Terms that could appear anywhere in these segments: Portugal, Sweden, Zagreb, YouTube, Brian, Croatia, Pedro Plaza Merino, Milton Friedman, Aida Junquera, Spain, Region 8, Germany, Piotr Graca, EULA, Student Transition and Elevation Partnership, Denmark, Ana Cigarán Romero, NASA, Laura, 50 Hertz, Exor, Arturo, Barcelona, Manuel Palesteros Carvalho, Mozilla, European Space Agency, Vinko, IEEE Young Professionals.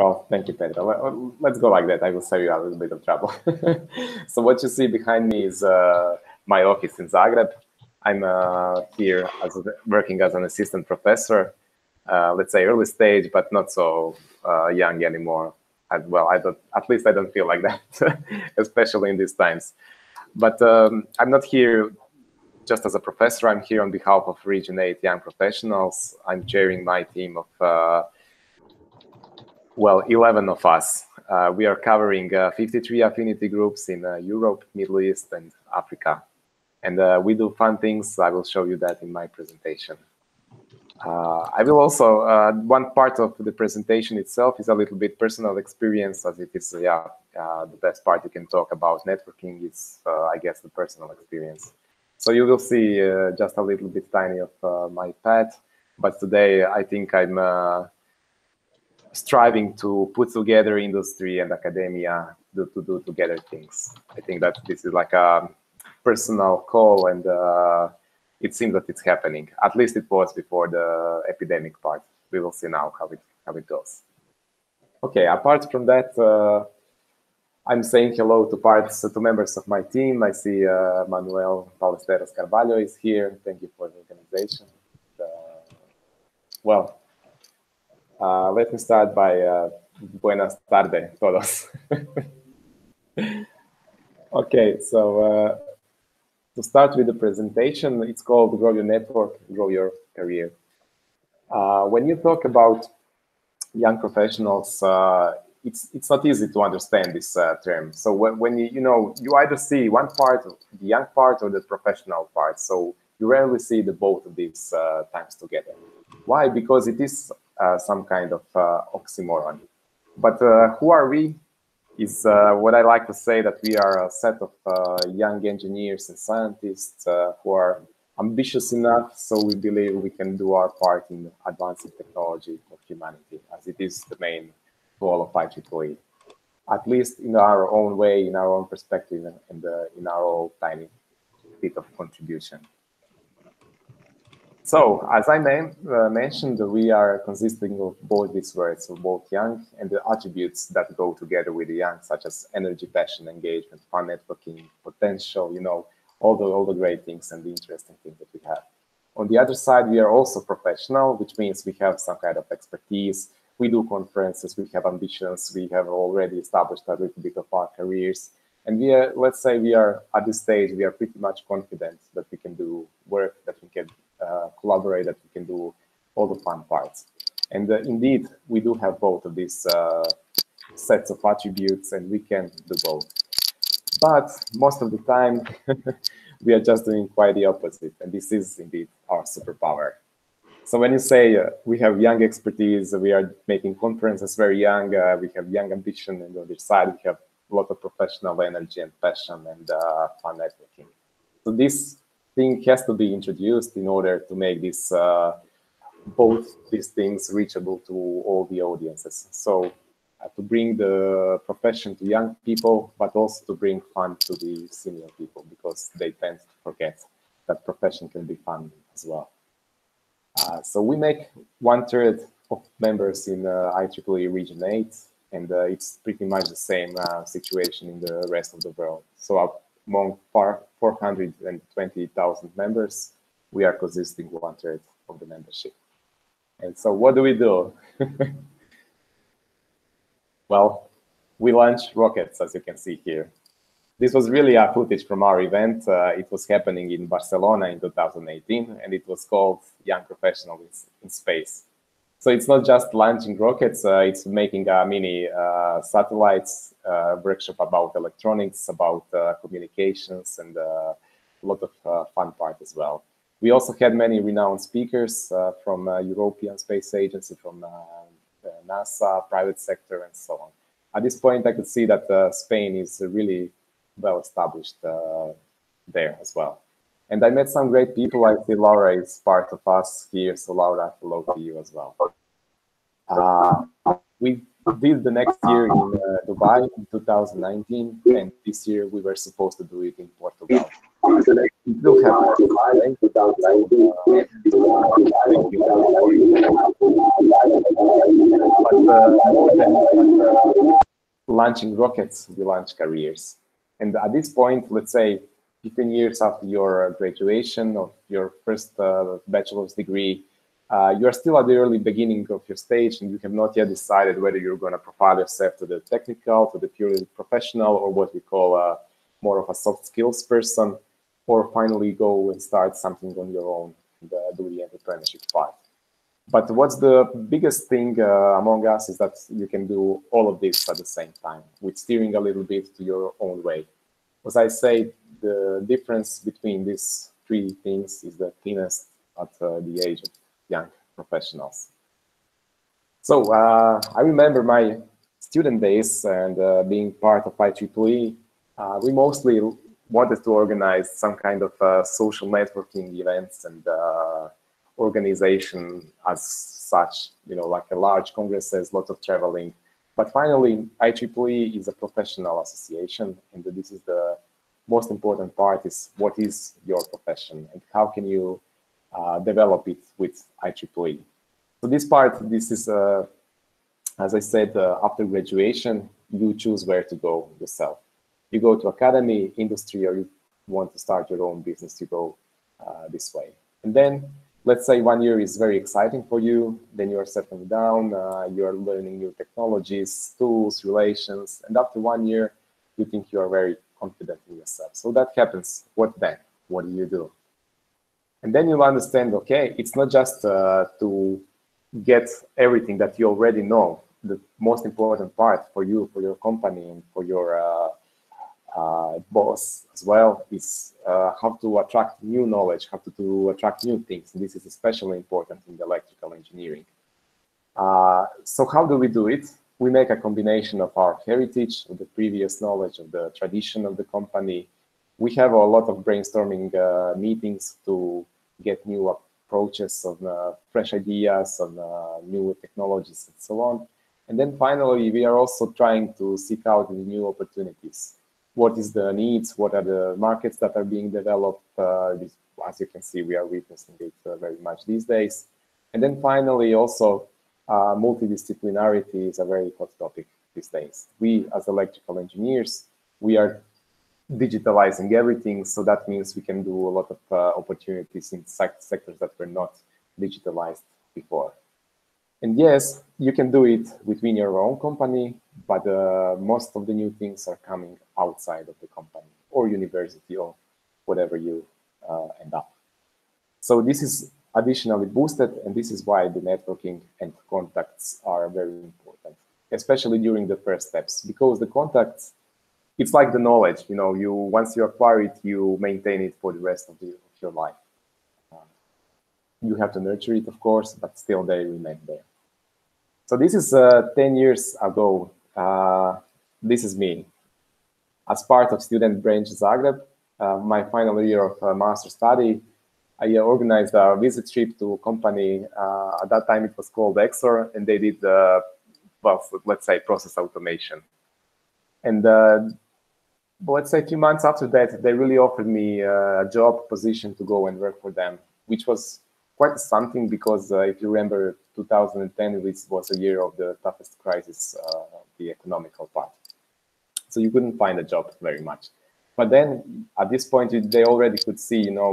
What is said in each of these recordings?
Well, thank you, Pedro. Let's go like that. I will save you a little bit of trouble. So what you see behind me is my office in Zagreb. I'm here working as an assistant professor, let's say early stage, but not so young anymore. Well, I don't, at least I don't feel like that, especially in these times. But I'm not here just as a professor. I'm here on behalf of Region 8 young professionals. I'm chairing my team of, well, 11 of us. We are covering 53 affinity groups in Europe, Middle East, and Africa. And we do fun things. I will show you that in my presentation. I will also, one part of the presentation itself is a little bit personal experience, as it is, yeah, the best part you can talk about networking is, I guess, the personal experience. So you will see just a little bit tiny of my path, but today I think I'm striving to put together industry and academia to do together things. I think that this is like a personal call, and it seems that it's happening. At least it was before the epidemic part. We will see now how it goes. Okay, apart from that, I'm saying hello to members of my team. I see Manuel Palesteros Carvalho is here. Thank you for the organization. Well, let me start by buenas tardes, todos. Okay, so to start with the presentation, it's called Grow Your Network, Grow Your Career. When you talk about young professionals, it's not easy to understand this term. So when you know, you either see one part, the young part, or the professional part. So you rarely see the both of these times together. Why? Because it is some kind of oxymoron. But who are we? Is what I like to say, that we are a set of young engineers and scientists who are ambitious enough, so we believe we can do our part in advancing technology of humanity, as it is the main goal of IEEE, at least in our own way, in our own perspective, and in our own tiny bit of contribution. So, as I mentioned, we are consisting of both these words, so both young and the attributes that go together with the young, such as energy, passion, engagement, fun, networking, potential, you know, all the great things and the interesting things that we have. On the other side, we are also professional, which means we have some kind of expertise. We do conferences, we have ambitions, we have already established a little bit of our careers. And we are, let's say we are at this stage, we are pretty much confident that we can do work, that we can collaborate, that we can do all the fun parts. And indeed, we do have both of these sets of attributes, and we can do both. But most of the time, we are just doing quite the opposite. And this is indeed our superpower. So when you say we have young expertise, we are making conferences very young, we have young ambition, and on the other side, we have a lot of professional energy and passion and fun networking. So this thing has to be introduced in order to make this, both these things reachable to all the audiences. So to bring the profession to young people, but also to bring fun to the senior people, because they tend to forget that profession can be fun as well. So we make 1/3 of members in IEEE Region 8, and it's pretty much the same situation in the rest of the world. So among 420,000 members, we are consisting 1/3 of the membership. And so what do we do? Well, we launch rockets, as you can see here. This was really a footage from our event. It was happening in Barcelona in 2018, and it was called Young Professionals in Space. So it's not just launching rockets, it's making a mini satellites workshop about electronics, about communications, and a lot of fun part as well. We also had many renowned speakers from European Space Agency, from NASA, private sector, and so on. At this point, I could see that Spain is really well established there as well. And I met some great people. I see Laura is part of us here, so Laura, hello to you as well. We did the next year in Dubai in 2019, and this year we were supposed to do it in Portugal. More than launching rockets, we launch careers. And at this point, let's say 15 years after your graduation of your first bachelor's degree, you are still at the early beginning of your stage, and you have not yet decided whether you're going to profile yourself to the technical, to the purely professional, or what we call more of a soft skills person, or finally go and start something on your own and do the entrepreneurship part. But what's the biggest thing among us is that you can do all of this at the same time, with steering a little bit to your own way. As I say, the difference between these three things is the thinnest at the age of young professionals. So I remember my student days and being part of IEEE, we mostly wanted to organize some kind of social networking events and organization as such, you know, like a large congresses, lots of traveling. But finally, IEEE is a professional association, and this is the most important part, is what is your profession and how can you develop it with IEEE. So this part, this is, as I said, after graduation, you choose where to go yourself. You go to academy, industry, or you want to start your own business, you go this way. And then, let's say 1 year is very exciting for you, then you are settling down, you are learning new technologies, tools, relations, and after 1 year, you think you are very confident in yourself. So that happens. What then? What do you do? And then you'll understand, okay, it's not just to get everything that you already know. The most important part for you, for your company, and for your boss as well is how to attract new knowledge, how to attract new things. And this is especially important in electrical engineering. So how do we do it? We make a combination of our heritage, of the previous knowledge, of the tradition of the company. We have a lot of brainstorming meetings to get new approaches on fresh ideas, on new technologies, and so on. And then finally, we are also trying to seek out the new opportunities. What is the needs? What are the markets that are being developed? As you can see, we are witnessing it very much these days. And then finally, also, multidisciplinarity is a very hot topic these days. We, as electrical engineers, we are digitalizing everything, so that means we can do a lot of opportunities in sectors that were not digitalized before. And yes, you can do it within your own company, but most of the new things are coming outside of the company or university or whatever you end up. So this is additionally boosted, and this is why the networking and contacts are very important, especially during the first steps, because the contacts, it's like the knowledge, you know, you once you acquire it, you maintain it for the rest of your life. You have to nurture it, of course, but still they remain there. So this is 10 years ago. This is me. As part of student branch Zagreb, my final year of master study, I organized a visit trip to a company. At that time it was called Exor, and they did, well, let's say process automation. And let's say 2 months after that, they really offered me a job position to go and work for them, which was quite something because if you remember 2010, which was a year of the toughest crisis, the economical part. So you couldn't find a job very much. But then at this point, they already could see, you know,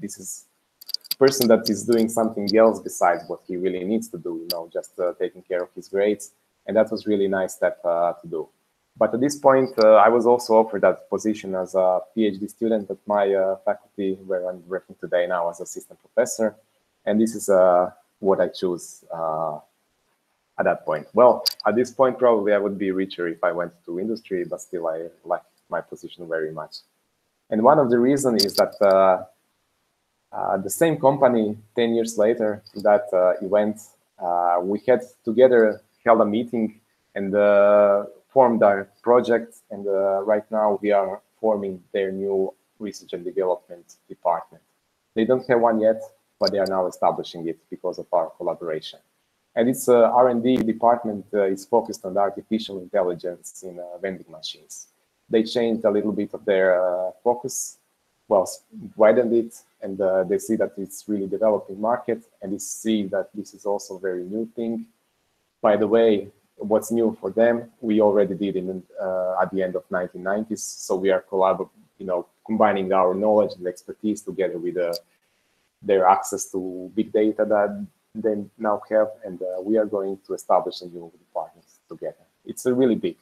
this is a person that is doing something else besides what he really needs to do, you know, just taking care of his grades. And that was really nice step to do. But at this point, I was also offered that position as a PhD student at my faculty, where I'm working today now as assistant professor. And this is what I chose at that point. Well, at this point, probably I would be richer if I went to industry, but still I like my position very much. And one of the reasons is that the same company, 10 years later, that event, we had together held a meeting and formed our project, and right now we are forming their new research and development department. They don't have one yet, but they are now establishing it because of our collaboration. And its R&D department is focused on artificial intelligence in vending machines. They changed a little bit of their focus well, widened it, and they see that it's really developing market, and they see that this is also a very new thing. By the way, what's new for them, we already did in, at the end of 1990s, so we are collaborating, you know, combining our knowledge and expertise together with their access to big data that they now have, and we are going to establish a new partners together. It's a really big,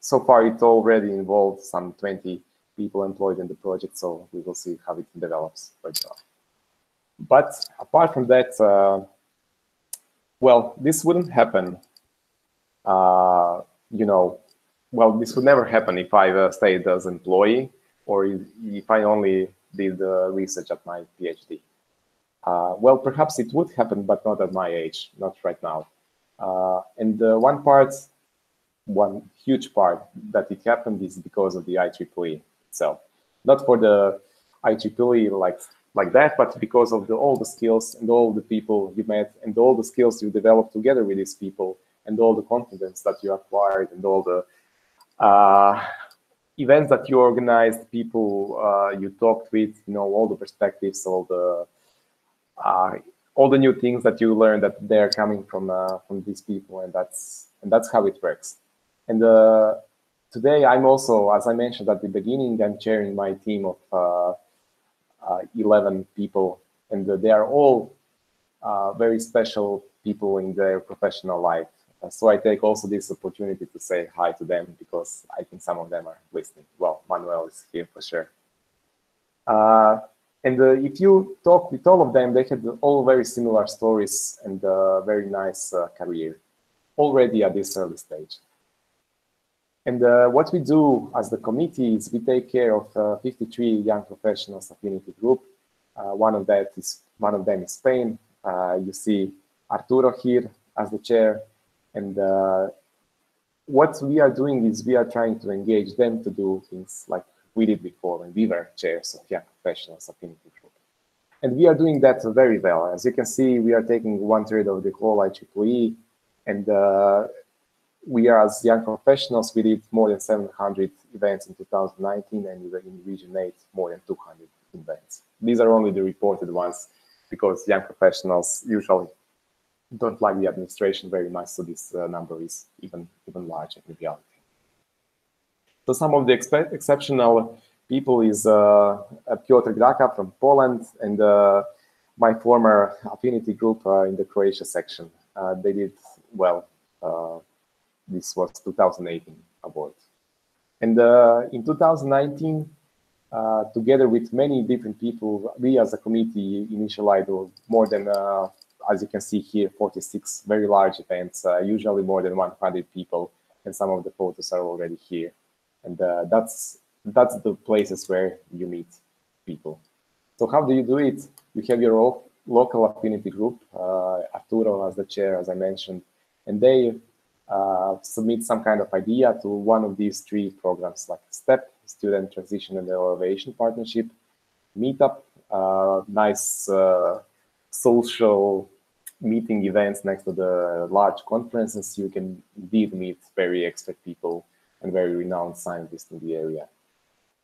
so far it already involved some 20 people employed in the project, so we will see how it develops later on. But apart from that, well, this wouldn't happen, you know, well, this would never happen if I stayed as an employee or if I only did research at my PhD. Well, perhaps it would happen, but not at my age, not right now. And one huge part that it happened is because of the IEEE itself. Not for the IEEE like that, but because of all the skills and all the people you met and all the skills you developed together with these people and all the confidence that you acquired and all the events that you organized, people you talked with, you know, all the perspectives, all the new things that you learned that they're coming from these people, and that's how it works. And today I'm also, as I mentioned at the beginning, I'm chairing my team of 11 people, and they are all very special people in their professional life. So I take also this opportunity to say hi to them, because I think some of them are listening. Well, Manuel is here for sure. If you talk with all of them, they had all very similar stories and very nice career already at this early stage. And what we do as the committee is we take care of 53 young professionals of Unity Group. One of them is Spain. You see Arturo here as the chair. And what we are doing is we are trying to engage them to do things like we did before when we were chairs of young professionals of Unity Group. And we are doing that very well. As you can see, we are taking 1/3 of the whole IEEE, and we are, as young professionals, we did more than 700 events in 2019, and in Region 8, more than 200 events. These are only the reported ones, because young professionals usually don't like the administration very much, so this number is even larger in reality. So some of the exceptional people is Piotr Graca from Poland, and my former Affinity Group in the Croatia section. They did well. This was 2018 award. And in 2019, together with many different people, we as a committee initialized more than, as you can see here, 46 very large events, usually more than 100 people, and some of the photos are already here. And that's the places where you meet people. So how do you do it? You have your local affinity group, Arturo as the chair, as I mentioned, and they submit some kind of idea to one of these three programs, like STEP, Student Transition and Elevation Partnership, Meetup, nice social meeting events next to the large conferences. You can indeed meet very expert people and very renowned scientists in the area.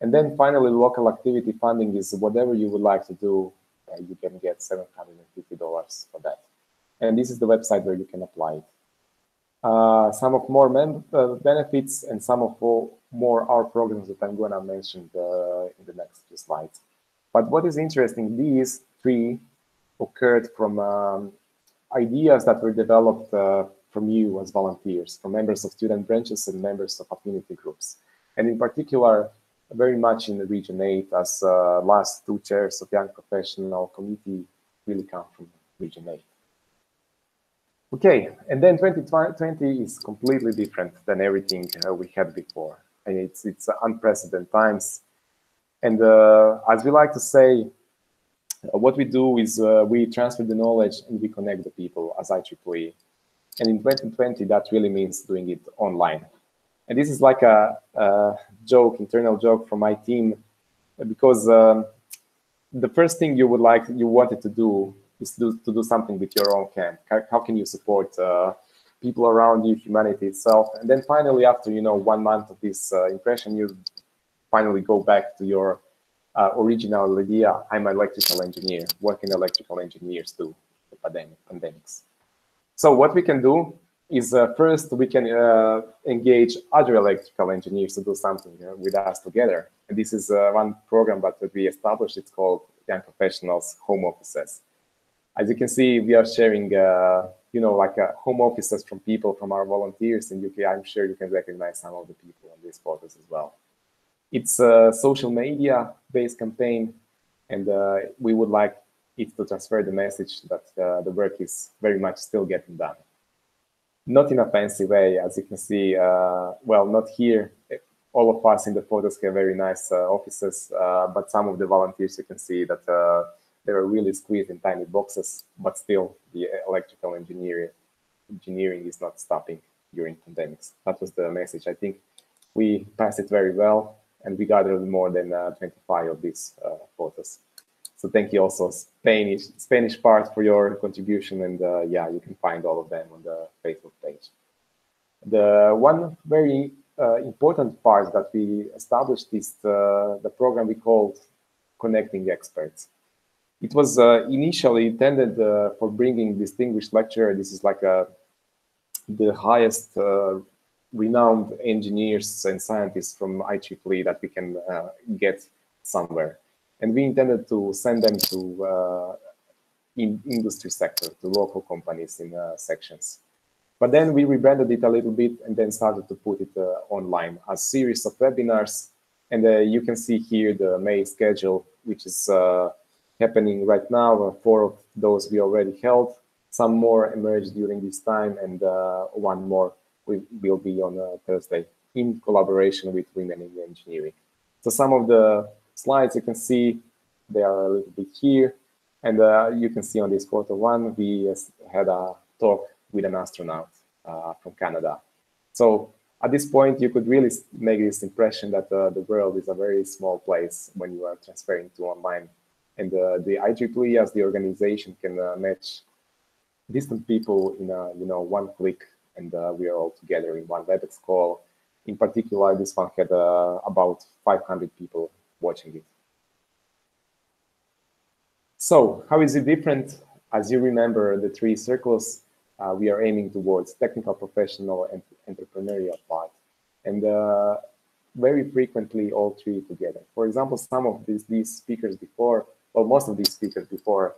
And then finally, local activity funding is whatever you would like to do, you can get $750 for that. And this is the website where you can apply it. Some of more benefits and some of more our programs that I'm going to mention in the next few slides. But what is interesting, these three occurred from ideas that were developed from you as volunteers, from members of student branches and members of affinity groups. And in particular, very much in the Region 8, as last two chairs of Young Professional Committee really come from Region 8. Okay, and then 2020 is completely different than everything we had before. And it's unprecedented times. And as we like to say, what we do is we transfer the knowledge and we connect the people as IEEE. And in 2020, that really means doing it online. And this is like a joke, internal joke from my team, because the first thing you wanted to do is to do something with your own camp. How can you support people around you, humanity itself? And then finally, after 1 month of this impression, you finally go back to your original idea, I'm an electrical engineer. What can electrical engineers do with pandemics? So what we can do is first we can engage other electrical engineers to do something with us together. And this is one program that we established. It's called Young Professionals Home Offices. As you can see, we are sharing, home offices from people, from our volunteers in UK. I'm sure you can recognize some of the people on these photos as well. It's a social media-based campaign, and we would like it to transfer the message that the work is very much still getting done. Not in a fancy way, as you can see, well, not here. All of us in the photos have very nice offices, but some of the volunteers, you can see that they were really squeezed in tiny boxes, but still the electrical engineering is not stopping during pandemics. That was the message. I think we passed it very well, and we gathered more than 25 of these photos. So thank you also Spanish part for your contribution, and yeah, you can find all of them on the Facebook page. The one very important part that we established is the program we called Connecting Experts. It was initially intended for bringing distinguished lecturers. This is like the highest renowned engineers and scientists from IEEE that we can get somewhere. And we intended to send them to in industry sector, to local companies in sections. But then we rebranded it a little bit and then started to put it online, a series of webinars. And you can see here the May schedule, which is happening right now. 4 of those we already held, some more emerged during this time, and one more will be on Thursday in collaboration with Women in Engineering. So some of the slides you can see, they are a little bit here, and you can see on this photo one, we had a talk with an astronaut from Canada. So at this point, you could really make this impression that the world is a very small place when you are transferring to online. And the IEEE as the organization can match distant people in a, one click, and we are all together in one WebEx call. In particular, this one had about 500 people watching it. So how is it different? As you remember, the 3 circles, we are aiming towards technical, professional, and entrepreneurial part. And very frequently, all 3 together. For example, some of these speakers before, well, most of these speakers before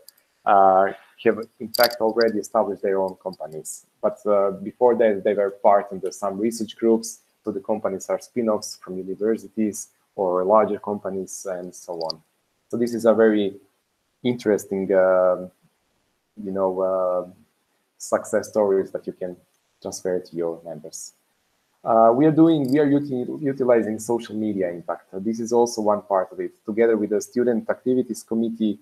have, in fact, already established their own companies. But before that, they were part of some research groups. So the companies are spin-offs from universities or larger companies and so on. So this is a very interesting, success stories that you can transfer to your members. We are utilizing social media impact. This is also one part of it. Together with the Student Activities Committee,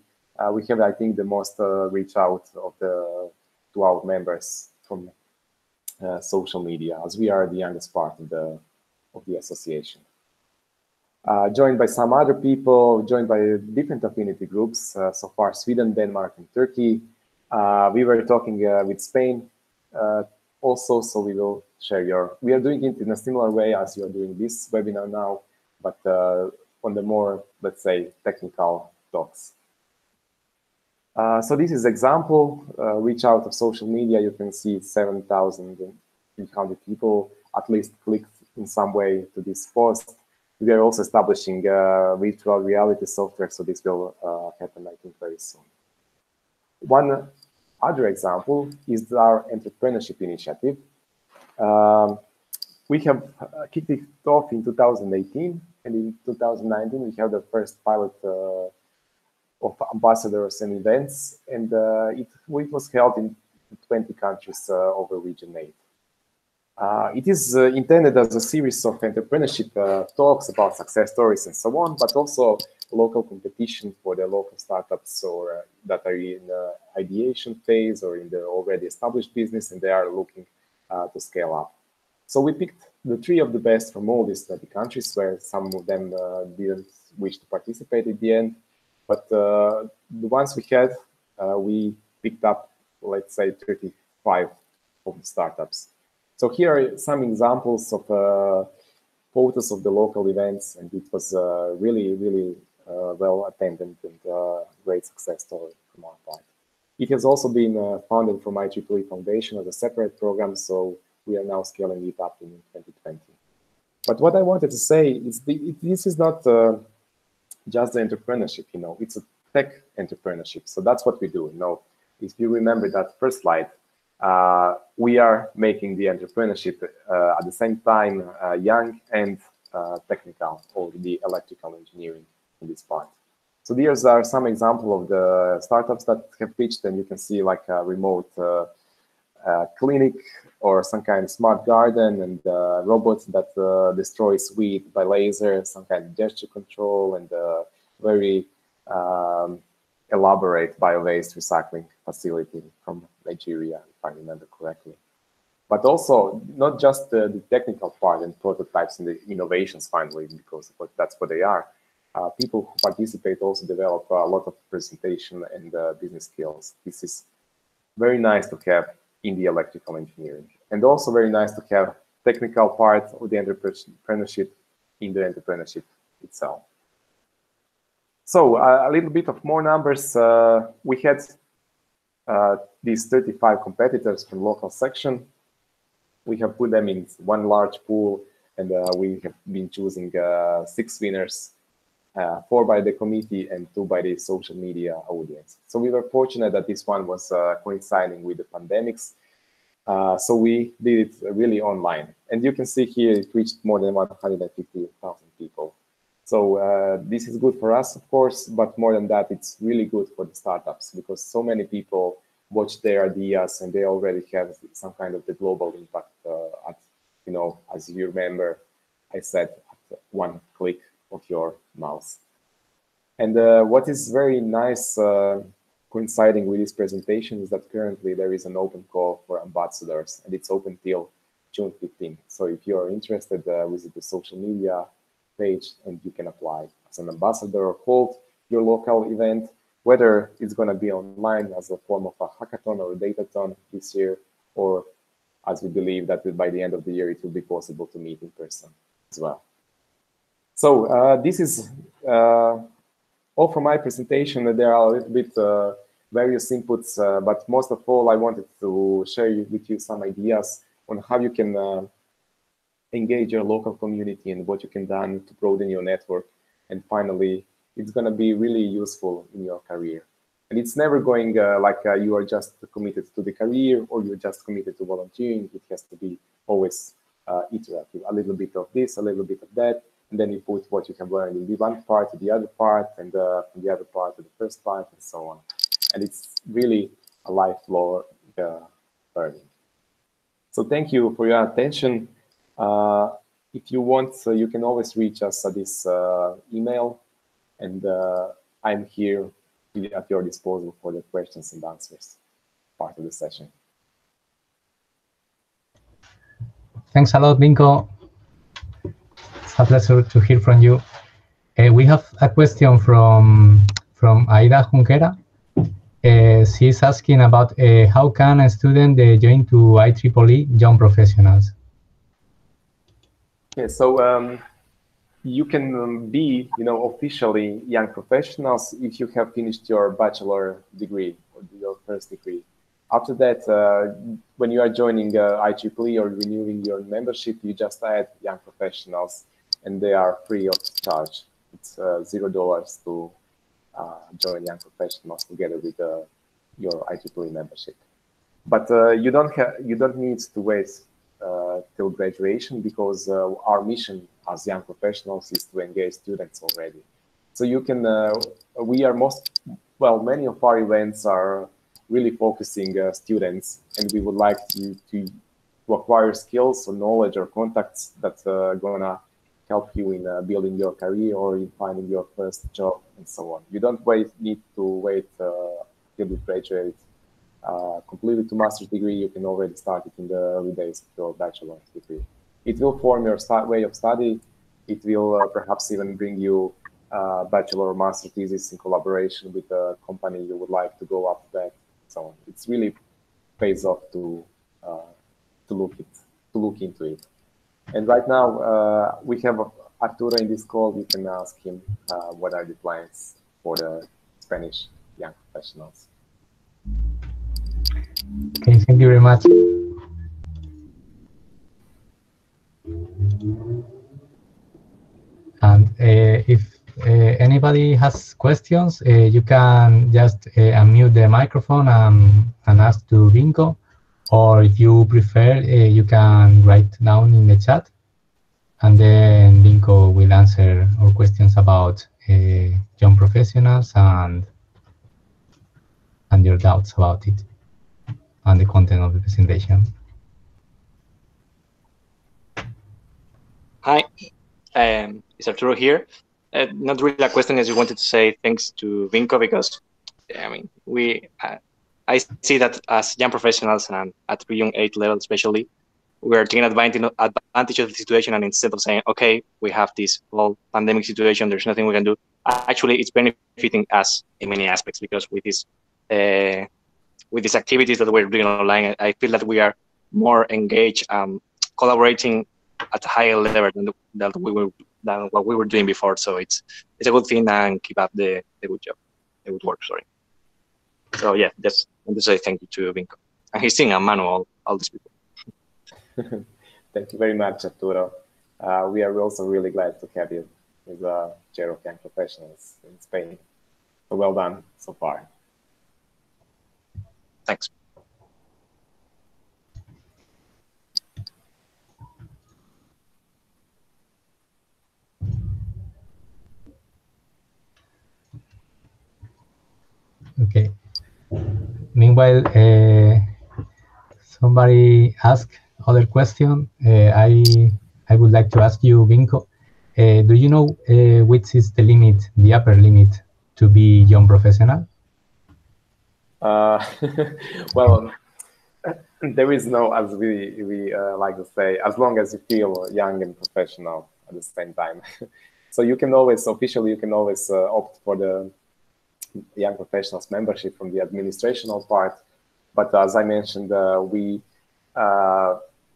we have, I think, the most reach out of to our members from social media, as we are the youngest part of the association. Joined by some other people, joined by different affinity groups, so far Sweden, Denmark, and Turkey. We were talking with Spain also, so we will share we are doing it in a similar way as you are doing this webinar now, but on the more, let's say, technical talks. So this is example, reach out of social media. You can see 7,300 people at least clicked in some way to this post. We are also establishing virtual reality software, so this will happen, I think, very soon. One other example is our entrepreneurship initiative. We have kicked it off in 2018, and in 2019 we have the first pilot of ambassadors and events, and it was held in 20 countries over Region 8. It is intended as a series of entrepreneurship talks about success stories and so on, but also local competition for the local startups or that are in the ideation phase or in the already established business, and they are looking to scale up. So we picked the 3 of the best from all these 30 countries, where some of them didn't wish to participate at the end, but the ones we had, we picked up, let's say, 35 of the startups. So here are some examples of photos of the local events, and it was really, really well attended and a great success story from our part. It has also been funded from IEEE Foundation as a separate program, so we are now scaling it up in 2020. But what I wanted to say is this is not just the entrepreneurship, you know, it's a tech entrepreneurship. So that's what we do, you know. If you remember that first slide, we are making the entrepreneurship at the same time young and technical, or the electrical engineering in this part. So these are some examples of the startups that have pitched, and you can see like a remote clinic or some kind of smart garden, and robots that destroy wheat by laser, some kind of gesture control, and very elaborate bio-waste recycling facility from Nigeria, if I remember correctly. But also not just the technical part and prototypes and the innovations finally, because that's what they are. People who participate also develop a lot of presentation and business skills. This is very nice to have in the electrical engineering, and also very nice to have technical part of the entrepreneurship in the entrepreneurship itself. So a little bit of more numbers. We had these 35 competitors from local section. We have put them in one large pool, and we have been choosing 6 winners, 4 by the committee and 2 by the social media audience. So we were fortunate that this one was coinciding with the pandemics. So we did it really online. And you can see here it reached more than 150,000 people. So this is good for us, of course, but more than that, it's really good for the startups, because so many people watch their ideas and they already have some kind of the global impact at, you know, as you remember, I said, at one click of your mouse. And what is very nice coinciding with this presentation is that currently there is an open call for ambassadors, and it's open till June 15th. So if you are interested, visit the social media page and you can apply as an ambassador or hold your local event, whether it's going to be online as a form of a hackathon or a datathon this year, or as we believe that by the end of the year it will be possible to meet in person as well. So this is all from my presentation. There are a little bit various inputs, but most of all, I wanted to share with you some ideas on how you can engage your local community and what you can do to broaden your network. And finally, it's going to be really useful in your career. And it's never going like you are just committed to the career or you're just committed to volunteering. It has to be always iterative, a little bit of this, a little bit of that. And then you put what you have learned in the one part to the other part, and from the other part to the first part, and so on. And it's really a lifelong learning. So thank you for your attention. If you want, you can always reach us at this email, and I'm here at your disposal for the questions and answers part of the session. Thanks a lot, Vinko. A pleasure to hear from you. We have a question from Aida Junquera. She's asking about how can a student join to IEEE Young Professionals? Yeah, so you can be, you know, officially young professionals if you have finished your bachelor degree or your first degree. After that, when you are joining IEEE or renewing your membership, you just add young professionals, and they are free of charge. It's $0 to join young professionals together with your IEEE membership. But you don't need to wait till graduation, because our mission as young professionals is to engage students already. So you can, many of our events are really focusing students, and we would like to acquire skills or knowledge or contacts that are gonna help you in building your career or in finding your first job and so on. You don't need to wait till you graduate completely to master's degree. You can already start it in the early days of your bachelor's degree. It will form your way of study. It will perhaps even bring you bachelor or master thesis in collaboration with the company you would like to go after that. So it's really pays off to look into it. And right now we have Arturo in this call. You can ask him what are the plans for the Spanish young professionals. Okay, thank you very much. And if anybody has questions, you can just unmute the microphone and ask to Vinko, or if you prefer, you can write down in the chat, and then Vinko will answer our questions about young professionals and your doubts about it and the content of the presentation. Hi, it's Arturo here. Not really a question, as you wanted to say thanks to Vinko, because I mean, I see that as young professionals and at Region 8 level especially, we are taking advantage of the situation, and instead of saying, okay, we have this whole pandemic situation, there's nothing we can do, actually it's benefiting us in many aspects, because with these activities that we're doing online, I feel that we are more engaged, collaborating at a higher level than what we were doing before. So it's a good thing, and keep up the good work. Sorry. So yeah, just want to say thank you to Vinko and his team and Manuel, all these people. Thank you very much, Arturo. We are also really glad to have you as a chair of young professionals in Spain. So well done so far. Thanks. Okay. Meanwhile, somebody asked other question. I would like to ask you, Vinko, do you know which is the limit, the upper limit, to be young professional? Well, there is no, as we like to say, as long as you feel young and professional at the same time. So you can always, officially, you can always opt for the young professionals membership from the administrational part, but as I mentioned, we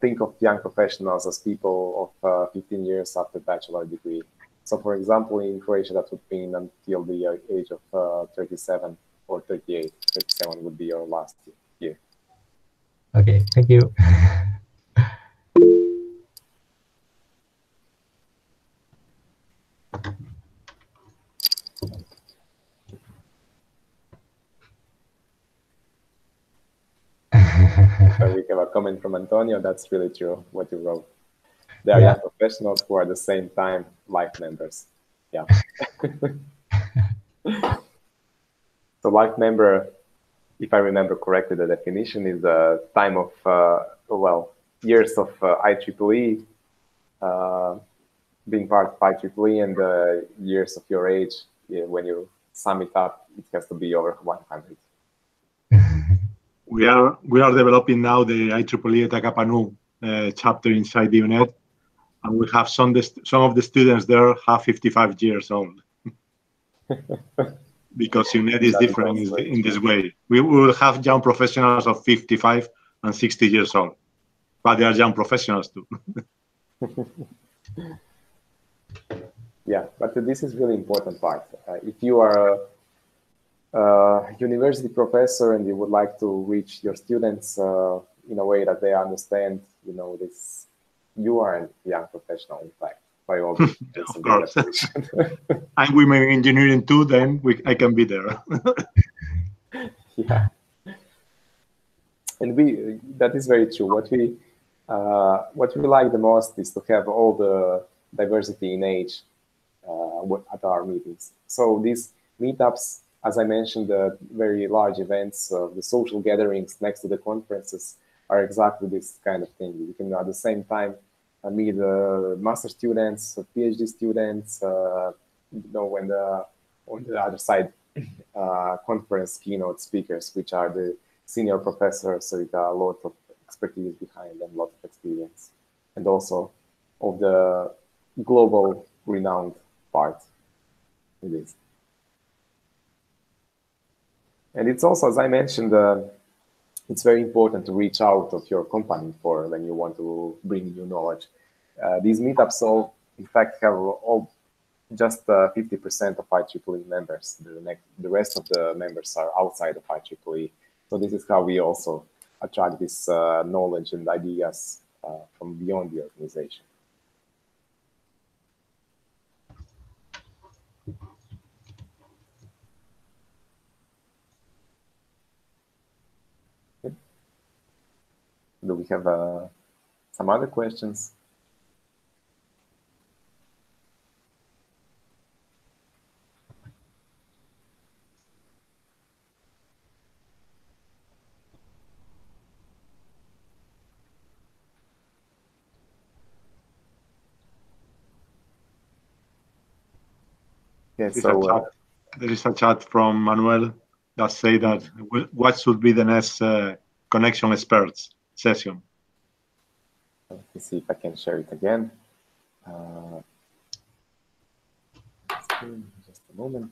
think of young professionals as people of 15 years after bachelor degree. So for example, in Croatia that would mean until the age of 37 or 38. 37 would be your last year. Okay, thank you. We have a comment from Antonio. That's really true what you wrote. There are young professionals who are at the same time life members. Yeah. So life member, if I remember correctly, the definition is the time of well, years of IEEE, being part of IEEE, and the years of your age. Yeah, when you sum it up, it has to be over 100. We are developing now the IEEE Takapanu chapter inside the UNED, and we have some of the students there have 55 years old. Because UNED is different in this way. We will have young professionals of 55 and 60 years old, but they are young professionals too. Yeah, but this is really important part. If you are university professor and you would like to reach your students in a way that they understand, you know, this, you are a young professional, in fact, by all means. Of course. And women in engineering too, then I can be there. Yeah. And that is very true. What we like the most is to have all the diversity in age at our meetings. So these meetups, as I mentioned, the very large events, the social gatherings next to the conferences are exactly this kind of thing. You can at the same time meet master's students, PhD students, you know, when on the other side, conference keynote speakers, which are the senior professors, so with a lot of expertise behind them, a lot of experience, and also of the global renowned part it is. And it's also, as I mentioned, it's very important to reach out of your company for when you want to bring new knowledge. These meetups all, in fact, have all just 50% of IEEE members. The rest of the members are outside of IEEE. So this is how we also attract this knowledge and ideas from beyond the organization. Okay. Do we have some other questions? There is a chat from Manuel that say that what should be the next connection experts session. Let me see if I can share it again. Just a moment.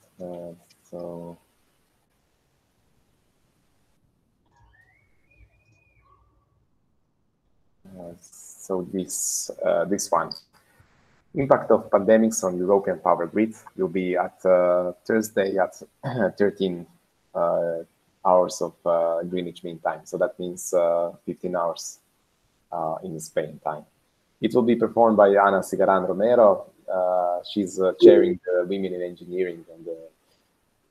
So this one. Impact of pandemics on European power grid will be at Thursday at 13 hours of Greenwich Mean Time. So that means 15 hours in Spain time. It will be performed by Ana Cigarán Romero. She's chairing the Women in Engineering and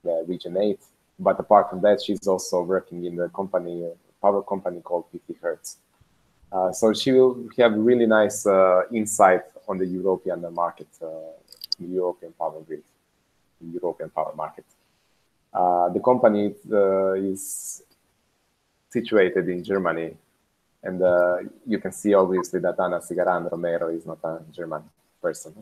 the Region 8. But apart from that, she's also working in the company, power company called 50 Hertz. So she will have really nice insight on the European market, European power grid, European power market. The company is situated in Germany, and you can see obviously that Ana Cigarán Romero is not a German person.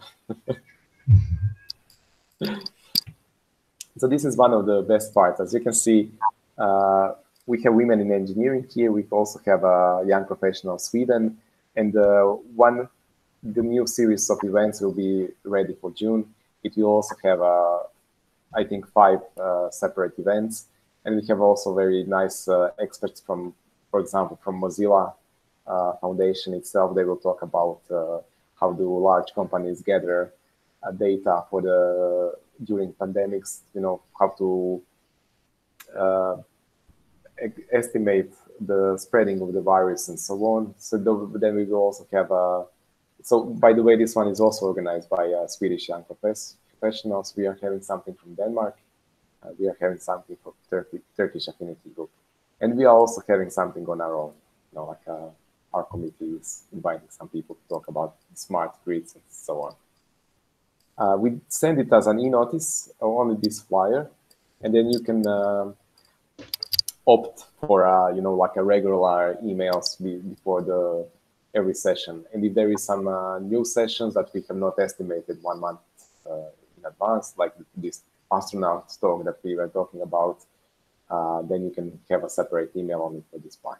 So this is one of the best parts. As you can see, we have women in engineering here. We also have a young professional Sweden, and the new series of events will be ready for June. It will also have, I think, 5 separate events, and we have also very nice experts from, for example, from Mozilla Foundation itself. They will talk about how do large companies gather data for the during pandemics. You know, how to estimate the spreading of the virus and so on. So then we will also have a. So, by the way, this one is also organized by Swedish young professionals. We are having something from Denmark. We are having something from Turkish Affinity Group. And we are also having something on our own. You know, like our committee is inviting some people to talk about smart grids and so on. We send it as an e-notice, only this flyer. And then you can opt for, you know, like a regular emails before every session, and if there is some new sessions that we have not estimated 1 month in advance, like this astronaut talk that we were talking about, then you can have a separate email on it for this part.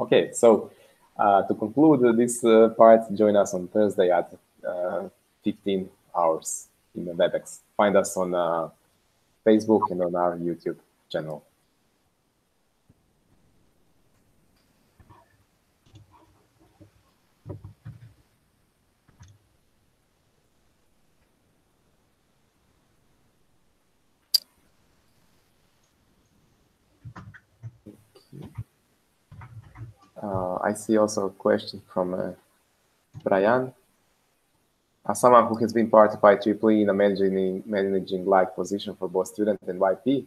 Okay, so to conclude this part, join us on Thursday at 15 hours in the WebEx. Find us on Facebook and on our YouTube channel. I see also a question from Brian. As someone who has been part of IEEE in a managing like position for both student and YP,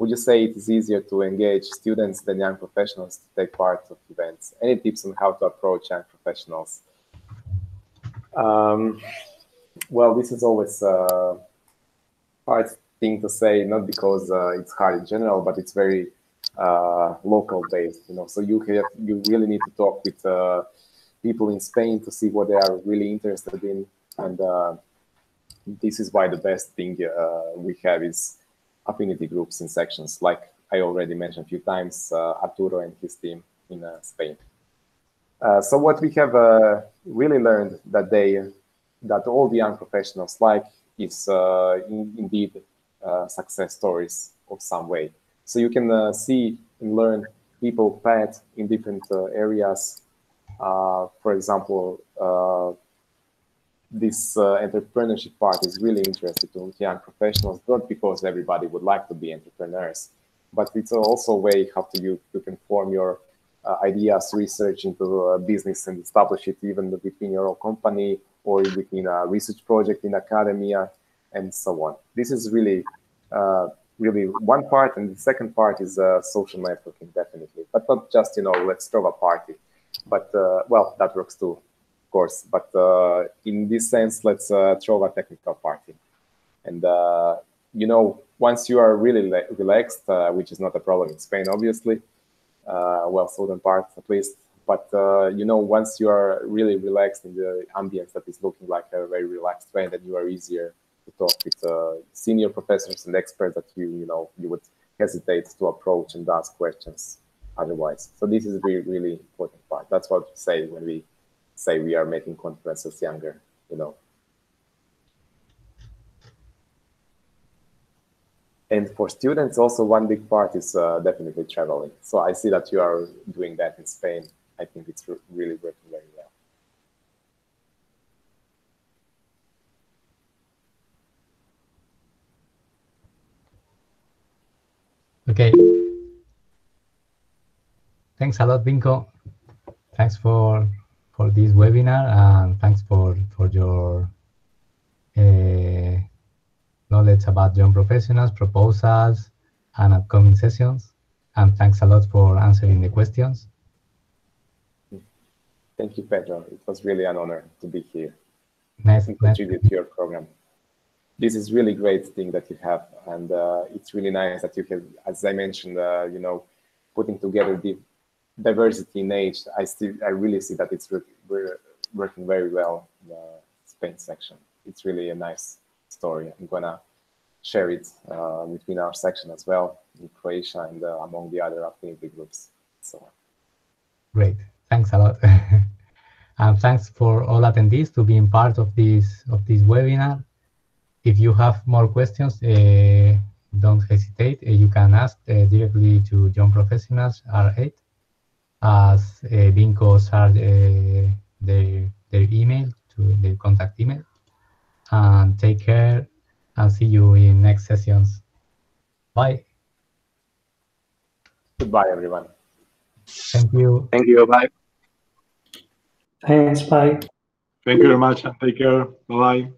would you say it is easier to engage students than young professionals to take part of events? Any tips on how to approach young professionals? Well, this is always a hard thing to say, not because it's hard in general, but it's very local based, you know, so you really need to talk with people in Spain to see what they are really interested in, and this is why the best thing we have is affinity groups and sections, like I already mentioned a few times, Arturo and his team in Spain. So what we have really learned that all the young professionals like is indeed success stories of some way. So you can see and learn people path in different areas For example, this entrepreneurship part is really interesting to young professionals, not because everybody would like to be entrepreneurs, but it's also a way how to you can form your ideas, research into business and establish it even within your own company or within a research project in academia and so on. This is really, really one part, and the second part is social networking, definitely, but not just, you know, let's throw a party, but well, that works too, of course, but in this sense, let's throw a technical party. And you know, once you are really relaxed, which is not a problem in Spain, obviously, well, southern parts at least, but you know, once you are really relaxed in the ambience that is looking like a very relaxed way, then you are easier to talk with senior professors and experts that you know, you would hesitate to approach and ask questions otherwise. So this is really, really important part. That's what we say when we say we are making conferences younger, you know. And for students, also one big part is definitely traveling. So I see that you are doing that in Spain. I think it's really working very well. Okay. Thanks a lot, Vinko. Thanks for this webinar, and thanks for your knowledge about young professionals, proposals, and upcoming sessions. And thanks a lot for answering the questions. Thank you, Pedro. It was really an honor to be here. Nice to contribute to your program. This is really great thing that you have, and it's really nice that you have, as I mentioned, you know, putting together the diversity in age. I really see that it's working very well in the Spain section. It's really a nice story. I'm gonna share it between our section as well in Croatia and among the other affinity groups. So great, thanks a lot, and thanks for all attendees to being part of this webinar. If you have more questions, don't hesitate. You can ask directly to young professionals R8, as Vinko shared their email, to their contact email. And take care, and see you in next sessions. Bye. Goodbye, everyone. Thank you. Thank you. Bye. Thanks. Bye. Thank you very much, and take care. Bye.